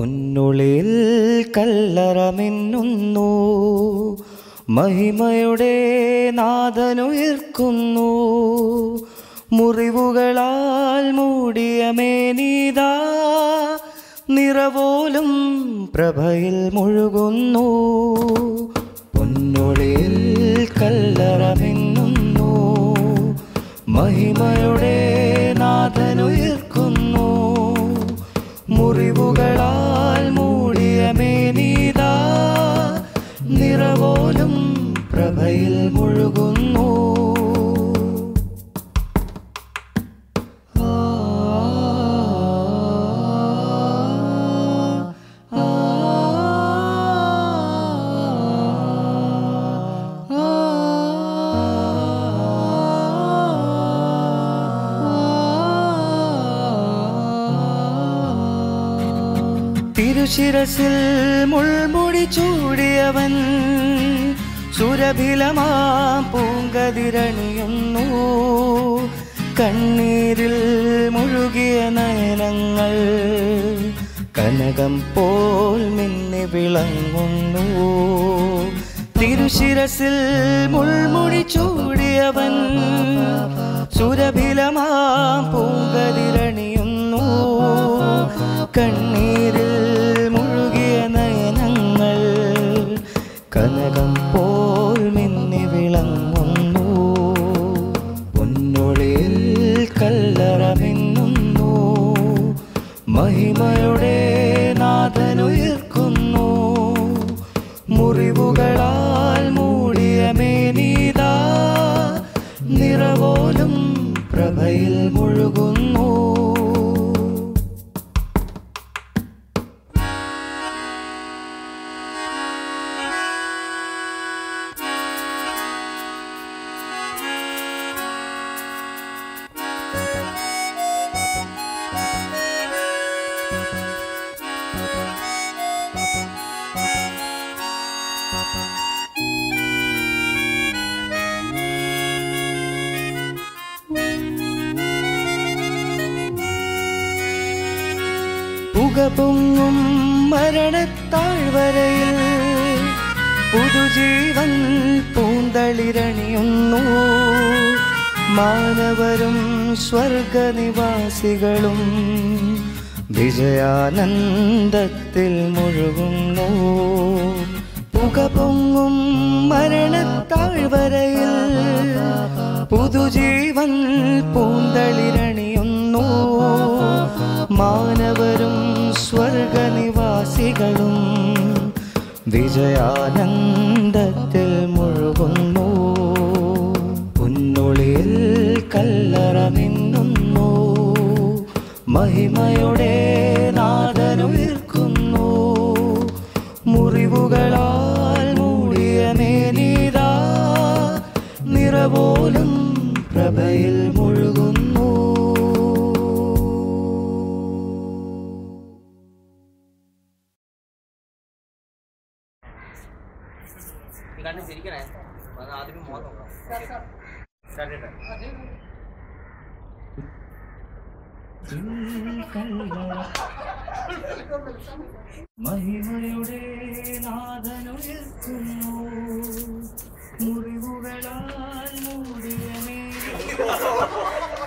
പൊന്നുളിയിൽ കല്ലറ മിന്നുന്നു മഹിമയുടെ നാദനുയർക്കുന്നു മുറിവുകളാൽ മൂടിയ മേനിതാ നിറവോലും പ്രഭയിൽ മുഴുകുന്നു പൊന്നുളിയിൽ കല്ലറ മിന്നുന്നു മഹിമയുടെ നാദനുയർക്കുന്നു മുറിവുകളാൽ മൂടിയ മേനിതാ നിറവോലും പ്രഭയിൽ മുഴുകുന്നു തിരുശിരസിൽ മുൾമുടി ചൂടിയവൻ സുരഭിലമാം പൂങ്കതിരണിയുന്നു കണ്ണീരിൽ മുഴുകിയ നയനങ്ങൾ കനകം പോൽ മിന്നി വിളങ്ങുന്നു തിരുശിരസിൽ മുൾമുടി ചൂടിയവൻ സുരഭിലമാം പൂങ്കതിരണിയുന്നു കണ്ണീരിൽ കനകം പോൽ മിന്നി വിളങ്ങുന്നു പൊന്നുളിയിൽ കല്ലറ മിന്നുന്നു മഹിമയുടെ നാദനുയർക്കുന്നു മുറിവുകളാൽ മൂടിയ മേനിതാ നിറവോലും പ്രഭയിൽ മുഴുകുന്നു പുകപൊങ്ങും മരണത്താഴ്വരയിൽ പുതുജീവൻ പൂന്തളിരണിയുന്നു മാനവരും സ്വർഗനിവാസികളും വിജയാനന്ദത്തിൽ മുഴുകുന്നു പുകപൊങ്ങും മരണത്താഴ്വരയിൽ പുതുജീവൻ പൂന്തളിരണിയുന്നു മാനവരും സ്വർഗനിവാസികളും വിജയാനന്ദത്തിൽ മുഴുകുന്നു പൊന്നുളിയിൽ കല്ലറ മിന്നുന്നു മഹിമയുടെ നാദനുയർക്കുന്നു മുറിവുകളാൽ മൂടിയ മേനിതാ നിറവോലും പ്രഭയിൽ മുഴുകുന്നു गाने सीरी के ना मगर आदमी मौत होगा മഹിമയുടെ നാദനുയർക്കുന്നു മുറിവുകളാൽ മൂടിയ